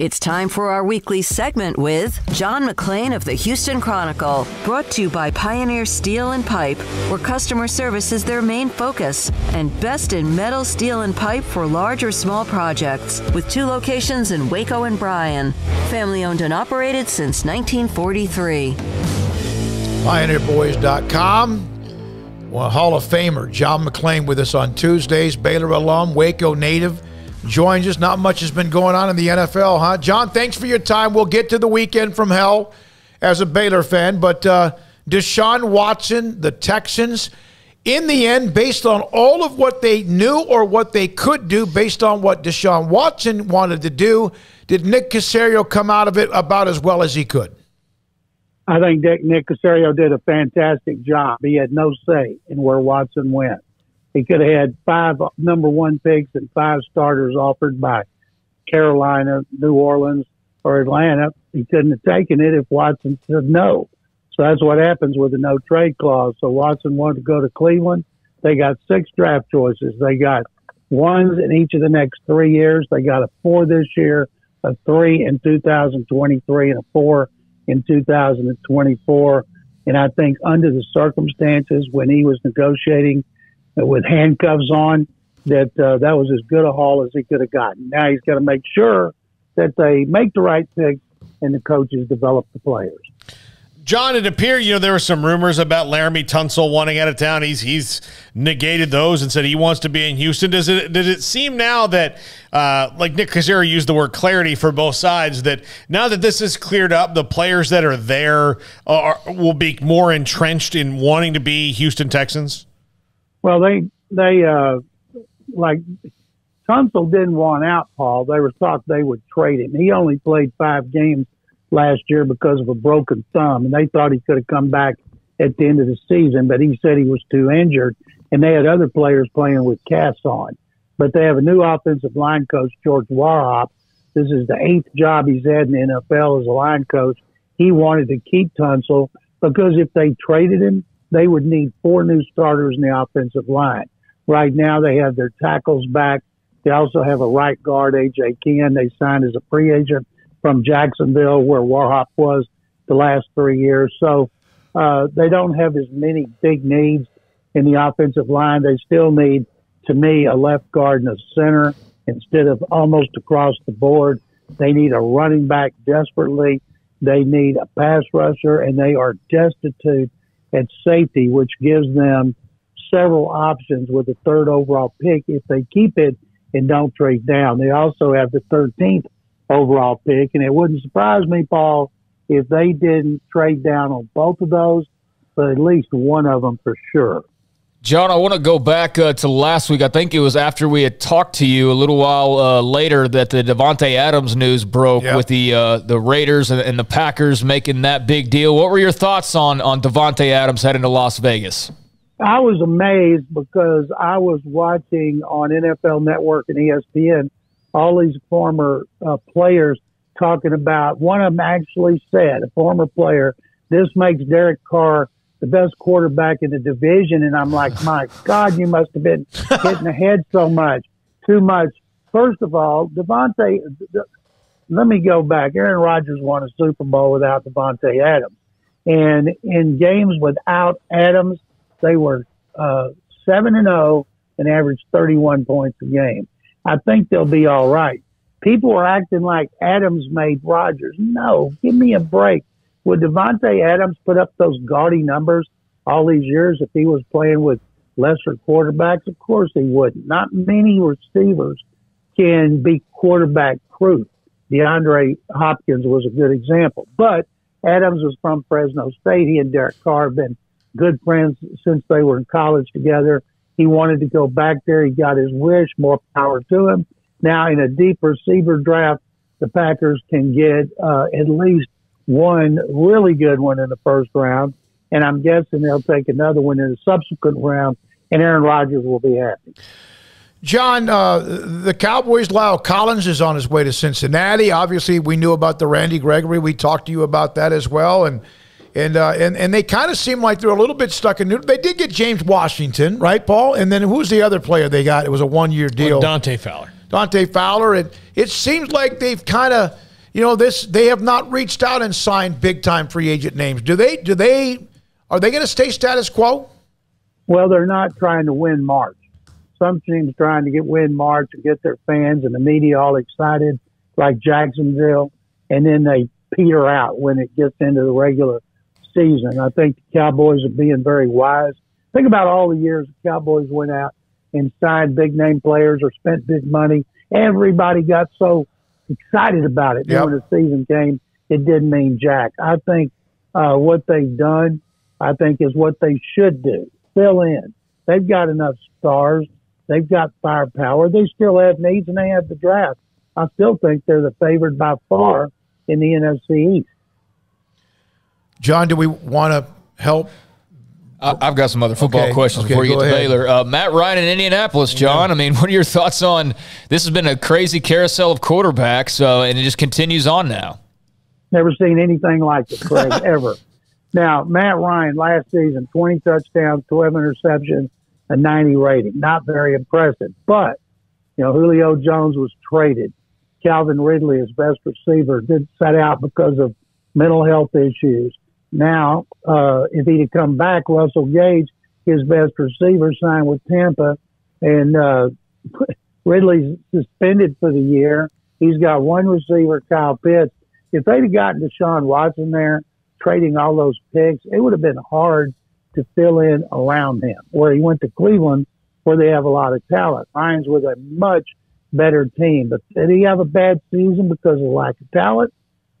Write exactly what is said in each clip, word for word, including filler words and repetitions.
It's time for our weekly segment with John McClain of the Houston Chronicle, brought to you by Pioneer Steel and Pipe, where customer service is their main focus, and Best in Metal, Steel and Pipe for large or small projects, with two locations in Waco and Bryan. Family owned and operated since nineteen forty-three. Pioneer Boys dot com. Well, Hall of Famer John McClain with us on Tuesdays, Baylor alum, Waco native. Joins us. Not much has been going on in the N F L, huh? John, thanks for your time. We'll get to the weekend from hell as a Baylor fan. But uh, Deshaun Watson, the Texans, in the end, based on all of what they knew or what they could do, based on what Deshaun Watson wanted to do, did Nick Caserio come out of it about as well as he could? I think Nick Caserio did a fantastic job. He had no say in where Watson went. He could have had five number one picks and five starters offered by Carolina, New Orleans, or Atlanta. He couldn't have taken it if Watson said no. So that's what happens with a no-trade clause. So Watson wanted to go to Cleveland. They got six draft choices. They got ones in each of the next three years. They got a four this year, a three in two thousand twenty-three, and a four in two thousand twenty-four. And I think under the circumstances when he was negotiating with handcuffs on, that uh, that was as good a haul as he could have gotten. Now he's got to make sure that they make the right pick and the coaches develop the players. John, it appeared, you know, there were some rumors about Laremy Tunsil wanting out of town. He's he's negated those and said he wants to be in Houston. Does it does it seem now that, uh, like Nick Caserio used the word clarity for both sides, that now that this is cleared up, the players that are there are, will be more entrenched in wanting to be Houston Texans? Well, they, they uh, like, Tunsil didn't want out, Paul. They were thought they would trade him. He only played five games last year because of a broken thumb, and they thought he could have come back at the end of the season, but he said he was too injured, and they had other players playing with casts on. But they have a new offensive line coach, George Warhop. This is the eighth job he's had in the N F L as a line coach. He wanted to keep Tunsil because if they traded him, they would need four new starters in the offensive line. Right now they have their tackles back. They also have a right guard, A J King. They signed as a free agent from Jacksonville, where Warhop was the last three years. So uh, they don't have as many big needs in the offensive line. They still need, to me, a left guard and a center instead of almost across the board. They need a running back desperately. They need a pass rusher, and they are destitute at safety, which gives them several options with the third overall pick if they keep it and don't trade down. They also have the thirteenth overall pick, and it wouldn't surprise me, Paul, if they didn't trade down on both of those, but at least one of them for sure. John, I want to go back uh, to last week. I think it was after we had talked to you a little while uh, later that the Davante Adams news broke, yeah, with the uh, the Raiders and, and the Packers making that big deal. What were your thoughts on, on Davante Adams heading to Las Vegas? I was amazed because I was watching on N F L Network and E S P N all these former uh, players talking about, one of them actually said, a former player, this makes Derek Carr the best quarterback in the division. And I'm like, my God, you must have been hitting the head so much, too much. First of all, Davante, let me go back. Aaron Rodgers won a Super Bowl without Davante Adams. And in games without Adams, they were uh, seven and oh and averaged thirty-one points a game. I think they'll be all right. People are acting like Adams made Rodgers. No, give me a break. Would Davante Adams put up those gaudy numbers all these years if he was playing with lesser quarterbacks? Of course he wouldn't. Not many receivers can be quarterback-proof. DeAndre Hopkins was a good example. But Adams was from Fresno State. He and Derek Carr have been good friends since they were in college together. He wanted to go back there. He got his wish. More power to him. Now, in a deep receiver draft, the Packers can get uh, at least one really good one in the first round, and I'm guessing they'll take another one in the subsequent round, and Aaron Rodgers will be happy. John, uh, the Cowboys' Lyle Collins is on his way to Cincinnati. Obviously, we knew about the Randy Gregory. We talked to you about that as well, and and uh, and, and they kind of seem like they're a little bit stuck in. They did get James Washington, right, Paul? And then who's the other player they got? It was a one-year deal. Well, Dante Fowler. Dante Fowler. It, it seems like they've kind of – you know, this they have not reached out and signed big-time free agent names. Do they? Do they? Are they going to stay status quo? Well, they're not trying to win March. Some teams trying to get win March and get their fans and the media all excited, like Jacksonville, and then they peter out when it gets into the regular season. I think the Cowboys are being very wise. Think about all the years the Cowboys went out and signed big-name players or spent big money. Everybody got so excited about it. Yep. When the season came, it didn't mean jack. I think uh, what they've done, I think, is what they should do. Fill in. They've got enough stars. They've got firepower. They still have needs, and they have the draft. I still think they're the favored by far in the N F C East. John, do we want to help? I've got some other football okay. questions okay, before you get to ahead. Baylor. Uh, Matt Ryan in Indianapolis, John. Yeah. I mean, what are your thoughts on this? Has been a crazy carousel of quarterbacks, uh, and it just continues on now. Never seen anything like it, Craig, ever. Now, Matt Ryan last season, twenty touchdowns, twelve interceptions, a ninety rating. Not very impressive. But, you know, Julio Jones was traded. Calvin Ridley, his best receiver, did set out because of mental health issues. Now, uh, if he'd have come back, Russell Gage, his best receiver, signed with Tampa, and uh, Ridley's suspended for the year. He's got one receiver, Kyle Pitts. If they'd have gotten Deshaun Watson there, trading all those picks, it would have been hard to fill in around him. Where he went to Cleveland, where they have a lot of talent. Ryan's with a much better team. But did he have a bad season because of lack of talent?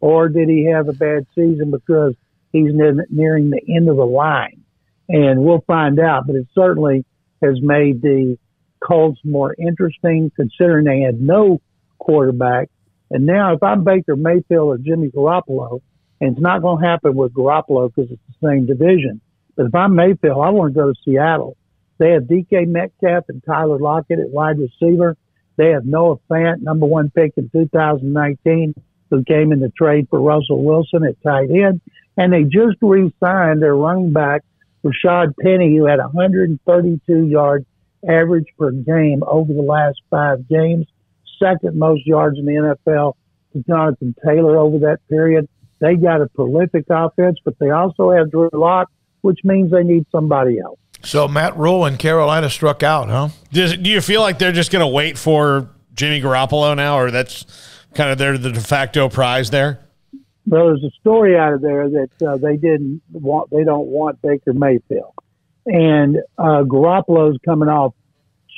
Or did he have a bad season because he's nearing the end of the line? And we'll find out. But it certainly has made the Colts more interesting, considering they had no quarterback. And now if I'm Baker Mayfield or Jimmy Garoppolo, and it's not going to happen with Garoppolo because it's the same division. But if I'm Mayfield, I want to go to Seattle. They have D K Metcalf and Tyler Lockett at wide receiver. They have Noah Fant, number one pick in two thousand nineteen, who came in the trade for Russell Wilson at tight end. And they just re-signed their running back, Rashad Penny, who had one hundred thirty-two yards average per game over the last five games, second most yards in the N F L to Jonathan Taylor over that period. They got a prolific offense, but they also have Drew Lock, which means they need somebody else. So Matt Rule and Carolina struck out, huh? Does, do you feel like they're just going to wait for Jimmy Garoppolo now, or that's kind of their the de facto prize there? Well, there's a story out of there that uh, they didn't want. They don't want Baker Mayfield, and uh, Garoppolo's coming off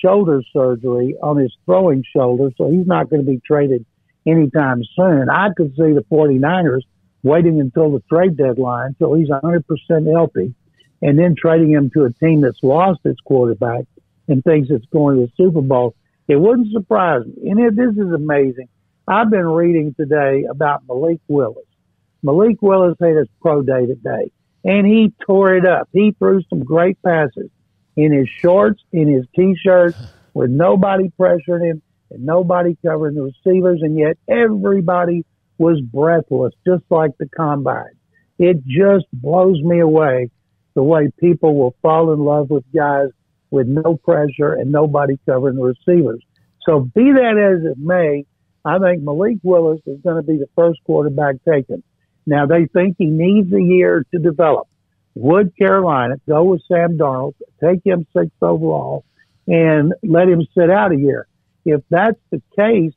shoulder surgery on his throwing shoulder, so he's not going to be traded anytime soon. I could see the 49ers waiting until the trade deadline till he's one hundred percent healthy, and then trading him to a team that's lost its quarterback and thinks it's going to the Super Bowl. It wouldn't surprise me. And it, this is amazing. I've been reading today about Malik Willis. Malik Willis had his pro day today, and he tore it up. He threw some great passes in his shorts, in his T-shirts, with nobody pressuring him and nobody covering the receivers, and yet everybody was breathless, just like the combine. It just blows me away the way people will fall in love with guys with no pressure and nobody covering the receivers. So be that as it may, I think Malik Willis is going to be the first quarterback taken. Now, they think he needs a year to develop. Would Carolina go with Sam Darnold, take him sixth overall, and let him sit out a year? If that's the case,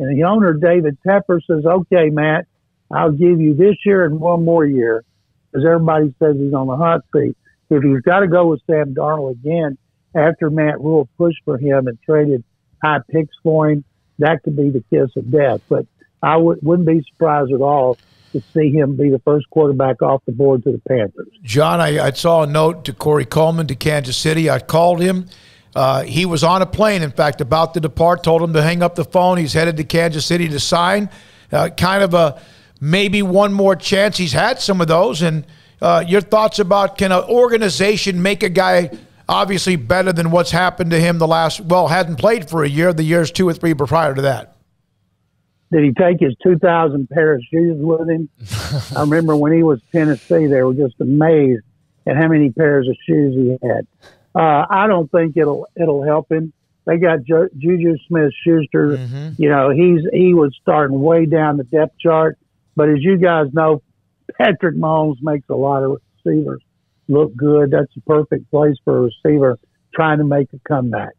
and the owner, David Tepper, says, okay, Matt, I'll give you this year and one more year, because everybody says he's on the hot seat. If he's got to go with Sam Darnold again, after Matt Rule pushed for him and traded high picks for him, that could be the kiss of death. But I w- wouldn't be surprised at all to see him be the first quarterback off the board to the Panthers. John, I, I saw a note to Corey Coleman to Kansas City. I called him. Uh, he was on a plane, in fact, about to depart, told him to hang up the phone. He's headed to Kansas City to sign. Uh, kind of a maybe one more chance. He's had some of those. And uh, your thoughts about, can an organization make a guy obviously better than what's happened to him the last, well, hadn't played for a year, the years two or three prior to that? Did he take his two thousand pair of shoes with him? I remember when he was in Tennessee, they were just amazed at how many pairs of shoes he had. Uh, I don't think it'll it'll help him. They got Ju- Juju Smith-Schuster. Mm-hmm. You know, he's he was starting way down the depth chart. But as you guys know, Patrick Mahomes makes a lot of receivers look good. That's the perfect place for a receiver trying to make a comeback.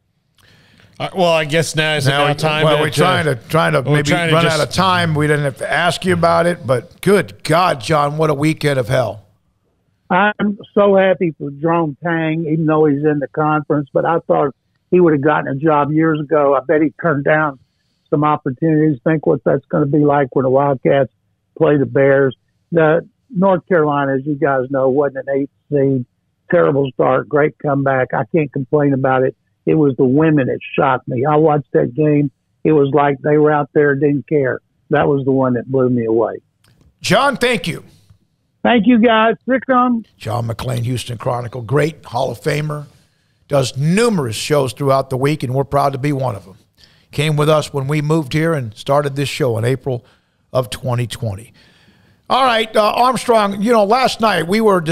Uh, well, I guess now is now about we, time. Well, to, we're trying to trying to well, maybe trying run to just, out of time. We didn't have to ask you about it, but good God, John, what a weekend of hell! I'm so happy for Jerome Tang, even though he's in the conference. But I thought he would have gotten a job years ago. I bet he turned down some opportunities. Think what that's going to be like when the Wildcats play the Bears. The North Carolina, as you guys know, wasn't an eighth seed. Terrible start, great comeback. I can't complain about it. It was the women that shocked me. I watched that game. It was like they were out there, didn't care. That was the one that blew me away. John, thank you. Thank you, guys. Rick on. John McClain, Houston Chronicle. Great Hall of Famer. Does numerous shows throughout the week, and we're proud to be one of them. Came with us when we moved here and started this show in April of twenty twenty. All right, uh, Armstrong, you know, last night we were